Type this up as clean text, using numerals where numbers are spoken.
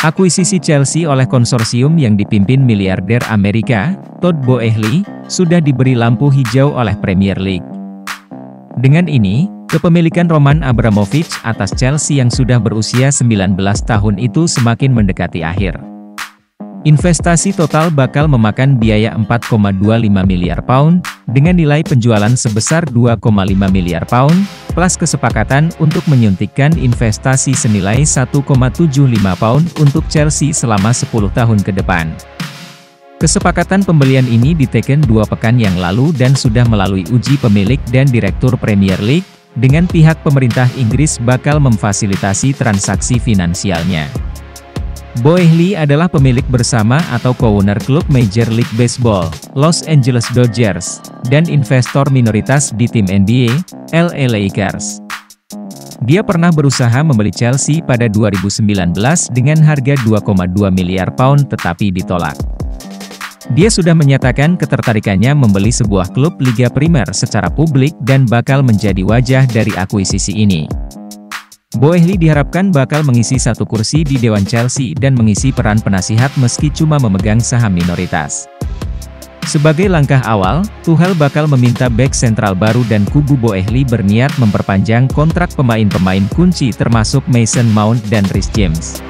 Akuisisi Chelsea oleh konsorsium yang dipimpin miliarder Amerika, Todd Boehly, sudah diberi lampu hijau oleh Premier League. Dengan ini, kepemilikan Roman Abramovich atas Chelsea yang sudah berusia 19 tahun itu semakin mendekati akhir. Investasi total bakal memakan biaya 4,25 miliar pound, dengan nilai penjualan sebesar 2,5 miliar pound, plus kesepakatan untuk menyuntikkan investasi senilai 1,75 pound untuk Chelsea selama 10 tahun ke depan. Kesepakatan pembelian ini diteken 2 pekan yang lalu dan sudah melalui uji pemilik dan direktur Premier League, dengan pihak pemerintah Inggris bakal memfasilitasi transaksi finansialnya. Boehly adalah pemilik bersama atau co-owner klub Major League Baseball, Los Angeles Dodgers, dan investor minoritas di tim NBA, LA Lakers. Dia pernah berusaha membeli Chelsea pada 2019 dengan harga 2,2 miliar pound tetapi ditolak. Dia sudah menyatakan ketertarikannya membeli sebuah klub Liga Primer secara publik dan bakal menjadi wajah dari akuisisi ini. Boehly diharapkan bakal mengisi 1 kursi di Dewan Chelsea dan mengisi peran penasihat meski cuma memegang saham minoritas. Sebagai langkah awal, Tuchel bakal meminta bek sentral baru dan kubu Boehly berniat memperpanjang kontrak pemain-pemain kunci termasuk Mason Mount dan Reece James.